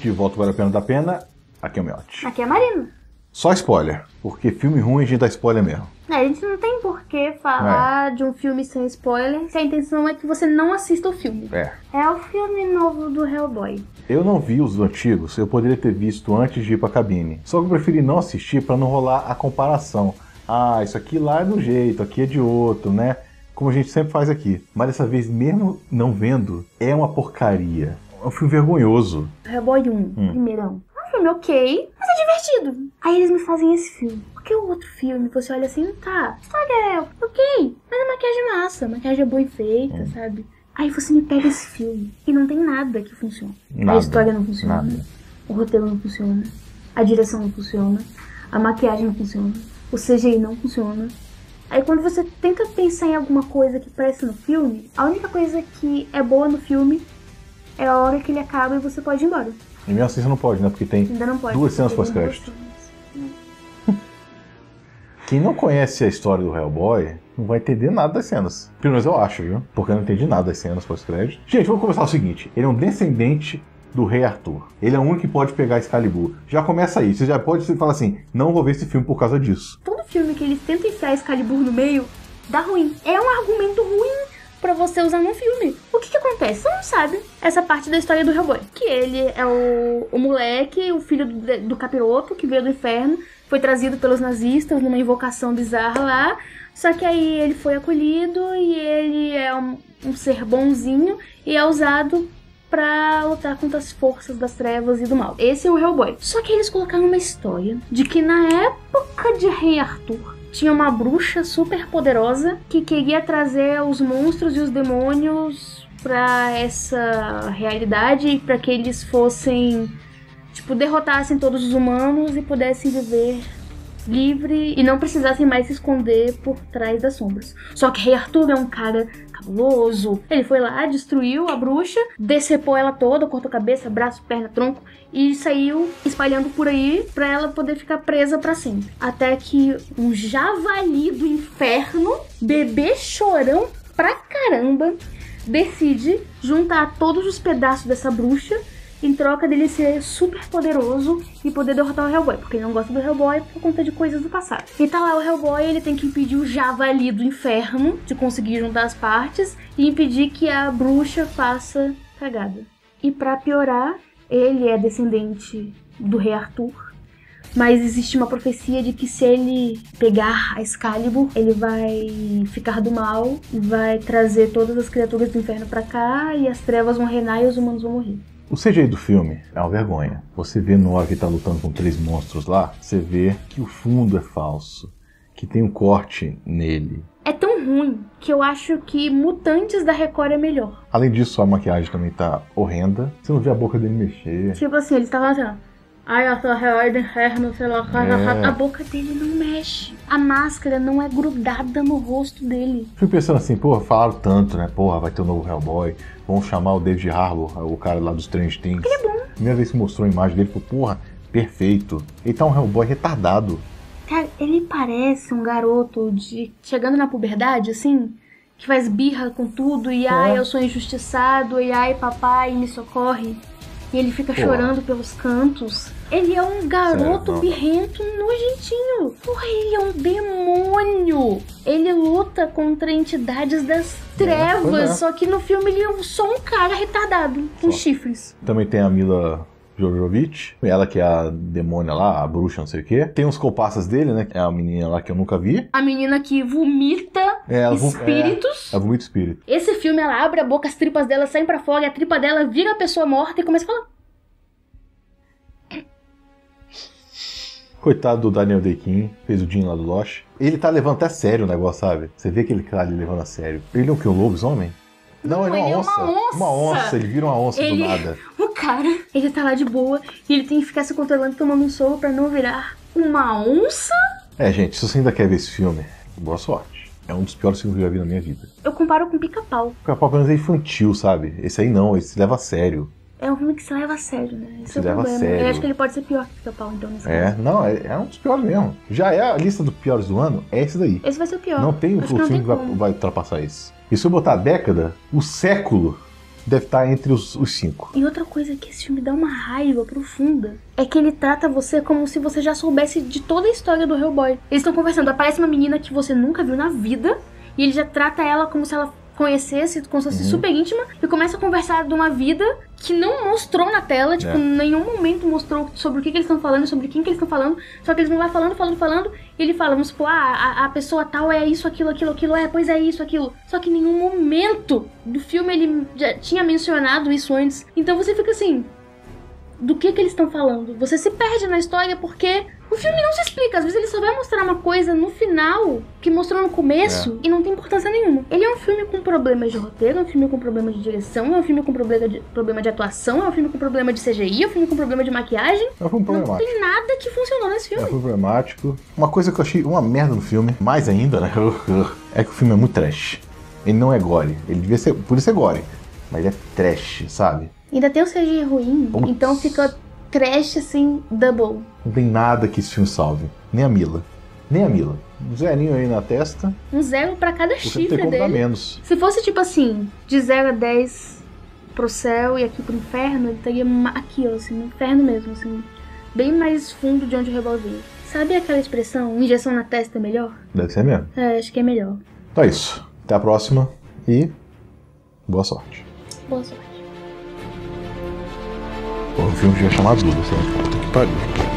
De volta para o Pena da Pena, aqui é o Miotti. Aqui é a Marina. Só spoiler, porque filme ruim a gente dá spoiler mesmo. É, a gente não tem por que falar de um filme sem spoiler, se a intenção é que você não assista o filme. É o filme novo do Hellboy. Eu não vi os antigos, eu poderia ter visto antes de ir pra cabine. Só que eu preferi não assistir pra não rolar a comparação. Ah, isso aqui lá é de um jeito, aqui é de outro, né? Como a gente sempre faz aqui. Mas dessa vez, mesmo não vendo, é uma porcaria. É um filme vergonhoso. Hellboy 1, primeirão. É um filme ok, mas é divertido. Aí eles me fazem esse filme. Porque o outro filme, você olha assim, tá, a história é ok, mas a maquiagem é massa, a maquiagem é boa e feita, sabe? Aí você me pega esse filme e não tem nada que funcione. Nada, a história não funciona, o roteiro não funciona, a direção não funciona, a maquiagem não funciona, o CGI não funciona. Aí quando você tenta pensar em alguma coisa que parece no filme, a única coisa que é boa no filme é a hora que ele acaba e você pode ir embora. E mesmo assim você não pode, né? Porque tem duas cenas pós-crédito. Quem não conhece a história do Hellboy não vai entender nada das cenas. Pelo menos eu acho, viu? Porque eu não entendi nada das cenas pós-crédito. Gente, vamos começar o seguinte. Ele é um descendente do Rei Arthur. Ele é o único que pode pegar Excalibur. Já começa aí. Você já pode falar assim, não vou ver esse filme por causa disso. Todo filme que eles tentam enfiar Excalibur no meio, dá ruim. É um argumento ruim pra você usar num filme. O que que acontece? Você não sabe essa parte da história do Hellboy. Que ele é o moleque, o filho do capiroto que veio do inferno, foi trazido pelos nazistas numa invocação bizarra lá. Só que aí ele foi acolhido e ele é um ser bonzinho e é usado pra lutar contra as forças das trevas e do mal. Esse é o Hellboy. Só que eles colocaram uma história de que na época de Rei Arthur tinha uma bruxa super poderosa que queria trazer os monstros e os demônios pra essa realidade, pra que eles fossem, tipo, derrotassem todos os humanos e pudessem viver livre e não precisassem mais se esconder por trás das sombras. Só que Rei Arthur é um cara cabuloso. Ele foi lá, destruiu a bruxa, decepou ela toda, cortou cabeça, braço, perna, tronco e saiu espalhando por aí pra ela poder ficar presa pra sempre. Até que um javali do inferno, bebê chorão pra caramba, decide juntar todos os pedaços dessa bruxa em troca dele ser super poderoso e poder derrotar o Hellboy, porque ele não gosta do Hellboy por conta de coisas do passado. E tá lá o Hellboy, ele tem que impedir o javali do inferno de conseguir juntar as partes e impedir que a bruxa faça cagada. E pra piorar, ele é descendente do Rei Arthur, mas existe uma profecia de que se ele pegar a Excalibur, ele vai ficar do mal, vai trazer todas as criaturas do inferno pra cá e as trevas vão reinar e os humanos vão morrer. O CGI do filme é uma vergonha. Você vê no hora que tá lutando com três monstros lá, você vê que o fundo é falso, que tem um corte nele. É tão ruim que eu acho que Mutantes da Record é melhor. Além disso, a maquiagem também tá horrenda. Você não vê a boca dele mexer. Tipo assim, ele tava assim, ó. Ai, a sua real do inferno, sei lá, a boca dele não mexe. A máscara não é grudada no rosto dele. Fui pensando assim, porra, falaram tanto, né? Porra, vai ter um novo Hellboy. Vão chamar o David Harbour, o cara lá dos Strange Things. Ele é bom. Primeira vez que mostrou a imagem dele, falou, porra, perfeito. Ele tá um Hellboy retardado. Cara, ele parece um garoto de chegando na puberdade, assim, que faz birra com tudo e ai, eu sou injustiçado, e ai, papai, me socorre. E ele fica chorando pelos cantos. Ele é um garoto birrento nojentinho. Porra, ele é um demônio. Ele luta contra entidades das trevas. Só que no filme ele é só um cara retardado, com chifres. Também tem a Mila Jorgovic, ela que é a demônia lá, a bruxa, não sei o que. Tem uns comparsas dele, né? É a menina lá que eu nunca vi. A menina que vomita espíritos. Ela vomita espírito. Esse filme, ela abre a boca, as tripas dela saem pra fora, a tripa dela vira a pessoa morta e começa a falar. Coitado do Daniel Dae Kim, fez o Jim lá do Lost. Ele tá levando até sério o negócio, sabe? Você vê que ele tá ali levando a sério. Ele é o que? Um lobisomem? Não, ele é uma onça. Ele vira uma onça do nada. Cara, ele tá lá de boa e ele tem que ficar se controlando, tomando um soro pra não virar uma onça? É, gente, se você ainda quer ver esse filme, boa sorte. É um dos piores filmes que eu já vi na minha vida. Eu comparo com Pica-Pau. Pica-Pau pelo menos é infantil, sabe? Esse aí não, esse se leva a sério. É um filme que se leva a sério, né? Esse se é leva problema. A sério. Eu acho que ele pode ser pior que Pica-Pau, então, nesse caso. Não, é um dos piores mesmo. Já é a lista dos piores do ano, é esse daí. Esse vai ser o pior. Não tem o filme que vai ultrapassar esse. E se eu botar a década, o século deve estar entre os 5. E outra coisa que esse filme dá uma raiva profunda é que ele trata você como se você já soubesse de toda a história do Hellboy. Eles estão conversando, aparece uma menina que você nunca viu na vida e ele já trata ela como se ela conhecesse, como se fosse super íntima, e começa a conversar de uma vida que não mostrou na tela, tipo, em nenhum momento mostrou sobre o que eles estão falando, sobre quem que eles estão falando, só que eles vão lá falando, e ele fala, vamos supor, a pessoa tal é isso, aquilo, pois é isso, aquilo. Só que em nenhum momento do filme ele já tinha mencionado isso antes, então você fica assim, do que eles estão falando? Você se perde na história porque o filme não se explica, às vezes ele só vai mostrar uma coisa no final que mostrou no começo e não tem importância nenhuma. Ele é um filme com problemas de roteiro, é um filme com problemas de direção, é um filme com problema de atuação, é um filme com problema de CGI, é um filme com problema de maquiagem. É um filme problemático. Não tem nada que funcionou nesse filme. É problemático. Uma coisa que eu achei uma merda no filme, mais ainda, né? É que o filme é muito trash. Ele não é gore. Ele devia ser, por isso é gore, mas ele é trash, sabe? Ainda tem o CGI ruim, então fica trash assim, double. Não tem nada que esse filme salve. Nem a Mila. Um zerinho aí na testa. Um zero pra cada chifre dele. Menos. Se fosse tipo assim, de 0 a 10 pro céu e aqui pro inferno, ele estaria aqui, ó, assim, no inferno mesmo, assim. Bem mais fundo de onde o Rebol veio. Sabe aquela expressão, injeção na testa é melhor? Deve ser mesmo. É, acho que é melhor. Então é isso. Até a próxima e boa sorte. Boa sorte. O filme devia chamar Duda, sabe? Puta que pariu.